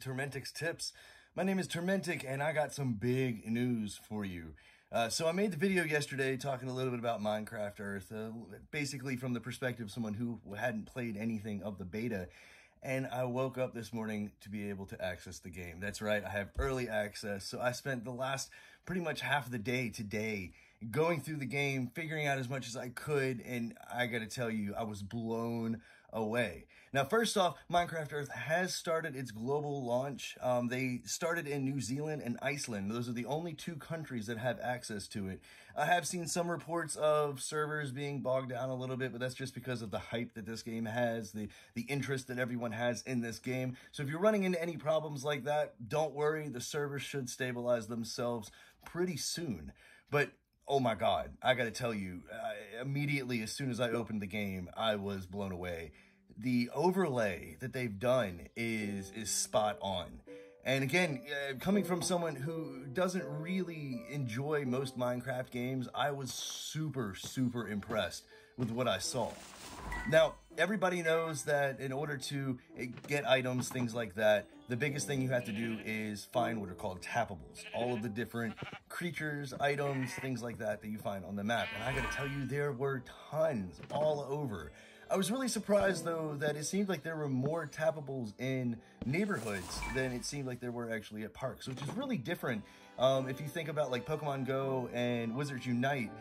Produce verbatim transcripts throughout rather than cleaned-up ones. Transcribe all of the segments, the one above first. Turmentic's Tips. My name is Turmentic, and I got some big news for you. Uh, so I made the video yesterday talking a little bit about Minecraft Earth, uh, basically from the perspective of someone who hadn't played anything of the beta, and I woke up this morning to be able to access the game. That's right, I have early access, so I spent the last pretty much half of the day today going through the game, figuring out as much as I could, and I gotta tell you, I was blown away. Now, first off, Minecraft Earth has started its global launch. Um, they started in New Zealand and Iceland. Those are the only two countries that have access to it. I have seen some reports of servers being bogged down a little bit, but that's just because of the hype that this game has, the, the interest that everyone has in this game. So if you're running into any problems like that, don't worry. The servers should stabilize themselves pretty soon. But oh my God, I gotta tell you, I, immediately as soon as I opened the game, I was blown away. The overlay that they've done is is spot on. And again, uh, coming from someone who doesn't really enjoy most Minecraft games, I was super, super impressed with what I saw. Now, everybody knows that in order to get items, things like that, the biggest thing you have to do is find what are called tappables. All of the different creatures, items, things like that that you find on the map. And I gotta tell you, there were tons all over. I was really surprised, though, that it seemed like there were more tappables in neighborhoods than it seemed like there were actually at parks, which is really different. Um, if you think about like Pokemon Go and Wizards Unite,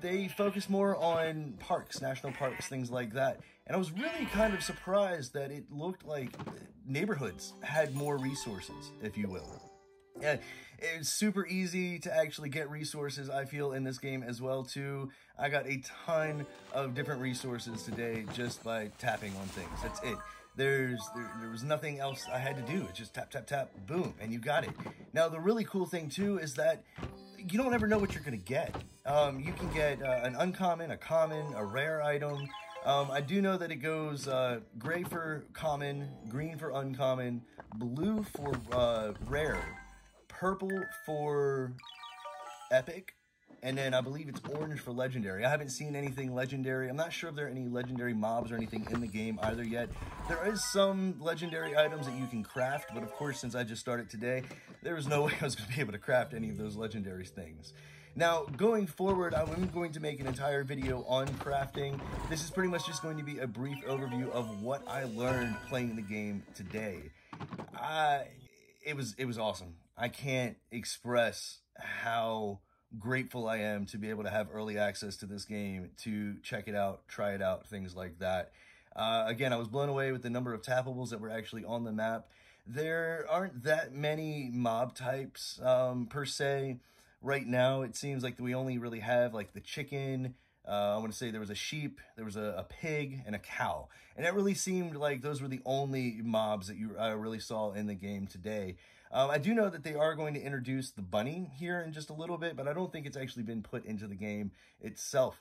they focus more on parks, national parks, things like that. And I was really kind of surprised that it looked like neighborhoods had more resources, if you will. Yeah, it's super easy to actually get resources, I feel, in this game as well, too. I got a ton of different resources today just by tapping on things. That's it. There's there, there was nothing else I had to do. It's just tap, tap, tap, boom, and you got it. Now, the really cool thing, too, is that you don't ever know what you're going to get. Um, you can get uh, an uncommon, a common, a rare item. Um, I do know that it goes uh, gray for common, green for uncommon, blue for uh, rare, purple for epic, and then I believe it's orange for legendary. I haven't seen anything legendary. I'm not sure if there are any legendary mobs or anything in the game either yet. There is some legendary items that you can craft, but of course, since I just started today, there was no way I was going to be able to craft any of those legendary things. Now, going forward, I'm going to make an entire video on crafting. This is pretty much just going to be a brief overview of what I learned playing the game today. I... It was it was awesome. I can't express how grateful I am to be able to have early access to this game, to check it out, try it out, things like that. Uh, again, I was blown away with the number of tappables that were actually on the map. There aren't that many mob types um, per se. Right now, it seems like we only really have like the chicken. Uh, I want to say there was a sheep, there was a, a pig, and a cow. And it really seemed like those were the only mobs that you uh, really saw in the game today. Um, I do know that they are going to introduce the bunny here in just a little bit, but I don't think it's actually been put into the game itself.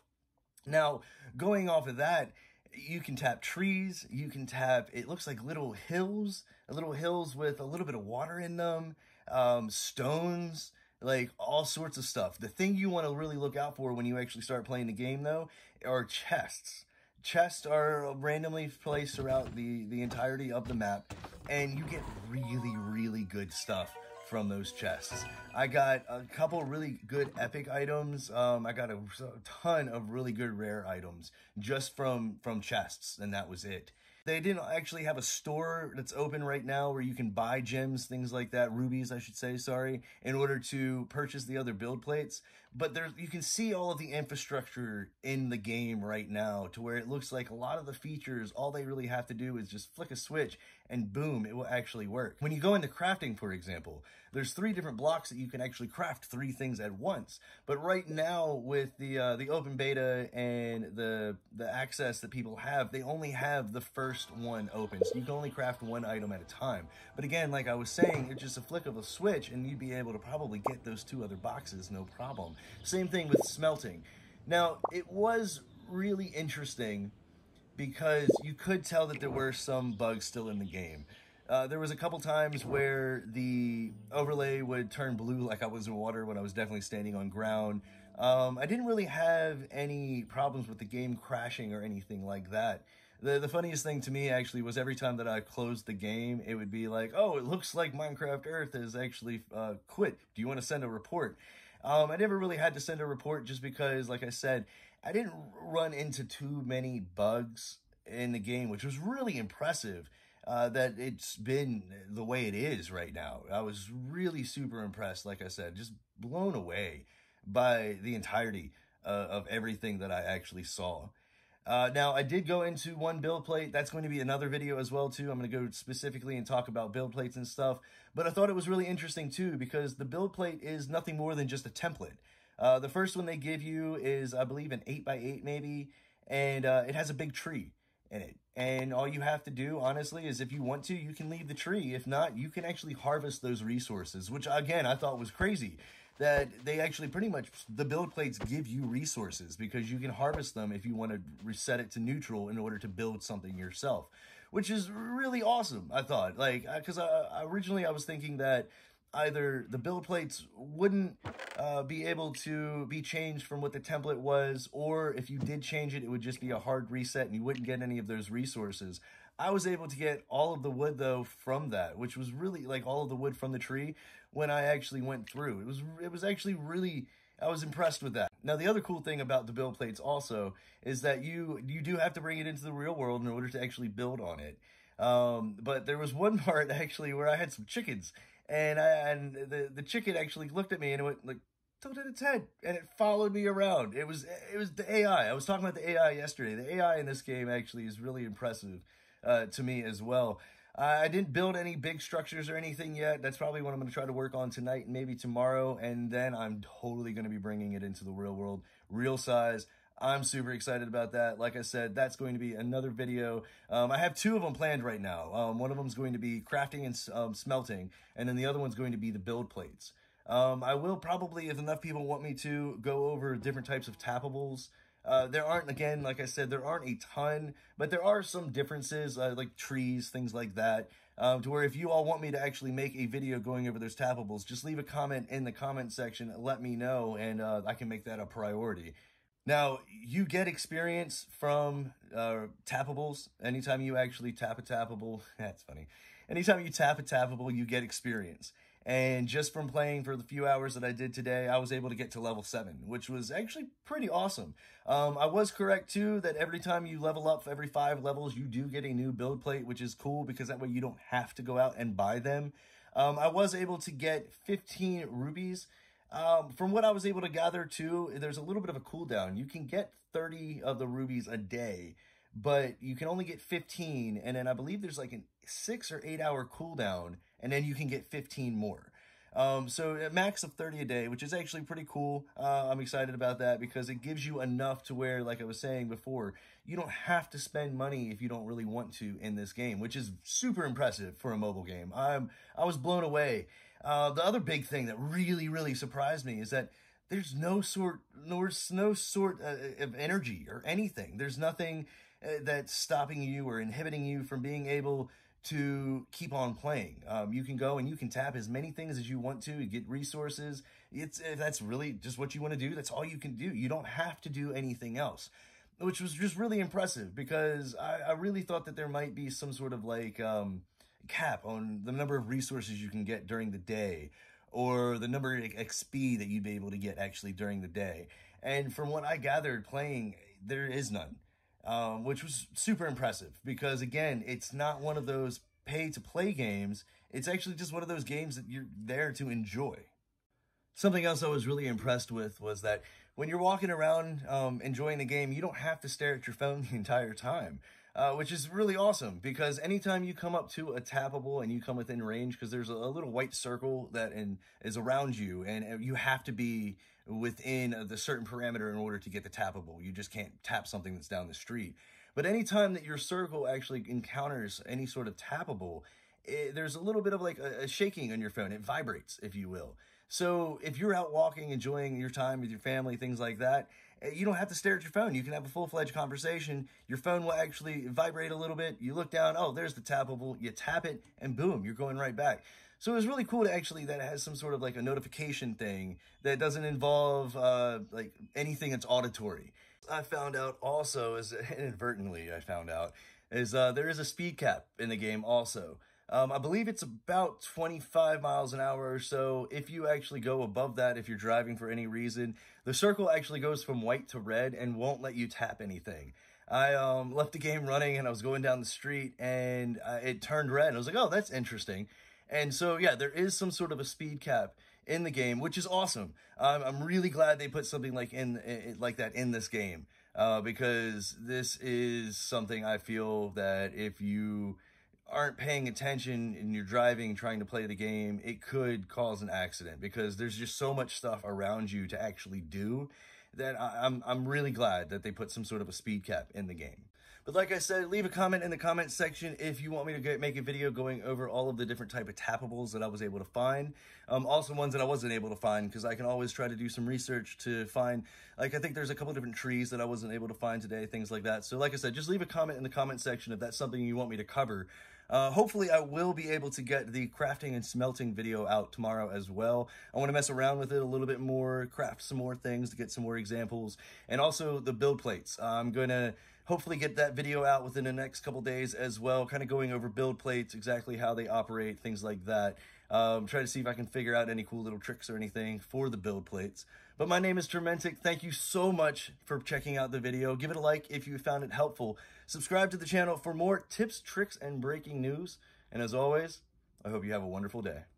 Now, going off of that, you can tap trees, you can tap, it looks like little hills, little hills with a little bit of water in them, um, stones, like all sorts of stuff. The thing you want to really look out for when you actually start playing the game, though, are chests. Chests are randomly placed throughout the, the entirety of the map, and you get really, really good stuff from those chests. I got a couple really good epic items. Um, I got a, a ton of really good rare items just from, from chests, and that was it. They didn't actually have a store that's open right now where you can buy gems, things like that, rubies, I should say, sorry, in order to purchase the other build plates. But there, you can see all of the infrastructure in the game right now to where it looks like a lot of the features, all they really have to do is just flick a switch and boom, it will actually work. When you go into crafting, for example, there's three different blocks that you can actually craft three things at once. But right now with the uh, the open beta and the, the access that people have, they only have the first one open. So you can only craft one item at a time. But again, like I was saying, it's just a flick of a switch and you'd be able to probably get those two other boxes, no problem. Same thing with smelting. Now, it was really interesting because you could tell that there were some bugs still in the game. Uh, there was a couple times where the overlay would turn blue like I was in water when I was definitely standing on ground. Um, I didn't really have any problems with the game crashing or anything like that. The, the funniest thing to me, actually, was every time that I closed the game, it would be like, oh, it looks like Minecraft Earth has actually uh, quit. Do you want to send a report? Um, I never really had to send a report just because, like I said, I didn't run into too many bugs in the game, which was really impressive. Uh, that it's been the way it is right now. I was really super impressed, like I said, just blown away by the entirety uh, of everything that I actually saw. Uh, now, I did go into one build plate. That's going to be another video as well, too. I'm going to go specifically and talk about build plates and stuff. But I thought it was really interesting, too, because the build plate is nothing more than just a template. Uh, the first one they give you is, I believe, an eight by eight, maybe. And uh, it has a big tree in it. And all you have to do, honestly, is if you want to, you can leave the tree. If not, you can actually harvest those resources, which, again, I thought was crazy that they actually pretty much, the build plates give you resources because you can harvest them if you want to reset it to neutral in order to build something yourself, which is really awesome, I thought. Like, because I, originally I was thinking that either the build plates wouldn't uh, be able to be changed from what the template was, or if you did change it, it would just be a hard reset and you wouldn't get any of those resources. I was able to get all of the wood, though, from that, which was really, like, all of the wood from the tree when I actually went through. It was, it was actually really... I was impressed with that. Now, the other cool thing about the build plates also is that you you do have to bring it into the real world in order to actually build on it. Um, but there was one part, actually, where I had some chickens, and I, and the, the chicken actually looked at me and it went, like, tilted its head, and it followed me around. It was, it was the A I. I was talking about the A I yesterday. The A I in this game actually is really impressive uh, to me as well. Uh, I didn't build any big structures or anything yet. That's probably what I'm going to try to work on tonight and maybe tomorrow. And then I'm totally going to be bringing it into the real world, real size. I'm super excited about that. Like I said, that's going to be another video. Um, I have two of them planned right now. Um, one of them is going to be crafting and um, smelting. And then the other one's going to be the build plates. Um, I will probably, if enough people want me to, go over different types of tappables. Uh, there aren't, again, like I said, there aren't a ton, but there are some differences, uh, like trees, things like that, um, to where if you all want me to actually make a video going over those tappables, just leave a comment in the comment section, let me know, and uh, I can make that a priority. Now, you get experience from uh, tappables. Anytime you actually tap a tappable, that's funny. Anytime you tap a tappable, you get experience. And just from playing for the few hours that I did today, I was able to get to level seven, which was actually pretty awesome. Um, I was correct, too, that every time you level up, every five levels, you do get a new build plate, which is cool because that way you don't have to go out and buy them. Um, I was able to get fifteen rubies. Um, from what I was able to gather, too, there's a little bit of a cooldown. You can get thirty of the rubies a day, but you can only get fifteen. And then I believe there's like a six or eight hour cooldown, and then you can get fifteen more. Um, so a max of thirty a day, which is actually pretty cool. Uh, I'm excited about that because it gives you enough to where, like I was saying before, you don't have to spend money if you don't really want to in this game, which is super impressive for a mobile game. I'm, I was blown away. Uh, the other big thing that really, really surprised me is that there's no sort, nor no sort of energy or anything. There's nothing that's stopping you or inhibiting you from being able to keep on playing. Um, you can go and you can tap as many things as you want to. You get resources. It's, if that's really just what you want to do, that's all you can do. You don't have to do anything else, which was just really impressive because I, I really thought that there might be some sort of like um, cap on the number of resources you can get during the day, or the number of X P that you'd be able to get actually during the day. And from what I gathered playing, there is none, um, which was super impressive because, again, it's not one of those pay-to-play games. It's actually just one of those games that you're there to enjoy. Something else I was really impressed with was that when you're walking around um, enjoying the game, you don't have to stare at your phone the entire time, uh, which is really awesome because anytime you come up to a tappable and you come within range, because there's a little white circle that in, is around you, and you have to be within the certain parameter in order to get the tappable. You just can't tap something that's down the street. But anytime that your circle actually encounters any sort of tappable, it, there's a little bit of like a, a shaking on your phone. It vibrates, if you will. So if you're out walking, enjoying your time with your family, things like that, you don't have to stare at your phone. You can have a full-fledged conversation. Your phone will actually vibrate a little bit. You look down, oh, there's the tappable. You tap it, and boom, you're going right back. So it was really cool to actually that it has some sort of like a notification thing that doesn't involve uh, like anything that's auditory. I found out also is, inadvertently I found out, is uh, there is a speed cap in the game also. Um, I believe it's about twenty-five miles an hour or so. If you actually go above that, if you're driving for any reason, the circle actually goes from white to red and won't let you tap anything. I um, left the game running and I was going down the street and uh, it turned red. And I was like, oh, that's interesting. And so, yeah, there is some sort of a speed cap in the game, which is awesome. Um, I'm really glad they put something like in, in like that in this game uh, because this is something I feel that if you aren't paying attention and you're driving, trying to play the game, it could cause an accident because there's just so much stuff around you to actually do that I, I'm, I'm really glad that they put some sort of a speed cap in the game. But like I said, leave a comment in the comment section if you want me to get, make a video going over all of the different type of tappables that I was able to find. Um, also ones that I wasn't able to find because I can always try to do some research to find, like I think there's a couple different trees that I wasn't able to find today, things like that. So like I said, just leave a comment in the comment section if that's something you want me to cover. Uh, hopefully I will be able to get the crafting and smelting video out tomorrow as well. I want to mess around with it a little bit more, craft some more things to get some more examples, and also the build plates. I'm going to hopefully get that video out within the next couple days as well, kind of going over build plates, exactly how they operate, things like that. Um, try to see if I can figure out any cool little tricks or anything for the build plates. But my name is Turmentic. Thank you so much for checking out the video. Give it a like if you found it helpful. Subscribe to the channel for more tips, tricks, and breaking news. And as always, I hope you have a wonderful day.